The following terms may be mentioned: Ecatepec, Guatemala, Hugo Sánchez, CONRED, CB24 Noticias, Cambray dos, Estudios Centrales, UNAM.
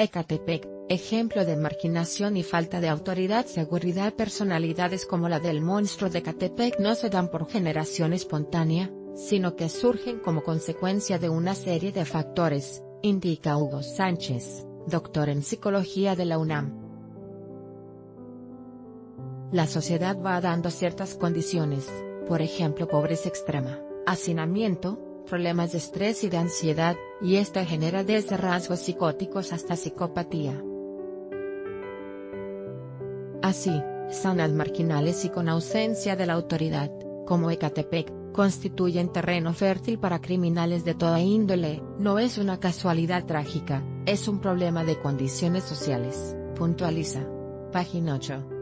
Ecatepec, ejemplo de marginación y falta de autoridad. Seguridad. Personalidades como la del monstruo de Ecatepec no se dan por generación espontánea, sino que surgen como consecuencia de una serie de factores, indica Hugo Sánchez, doctor en psicología de la UNAM. La sociedad va dando ciertas condiciones, por ejemplo pobreza extrema, hacinamiento, problemas de estrés y de ansiedad, y esta genera desde rasgos psicóticos hasta psicopatía. Así, zonas marginales y con ausencia de la autoridad, como Ecatepec, constituyen terreno fértil para criminales de toda índole. No es una casualidad trágica, es un problema de condiciones sociales, puntualiza. Página 8.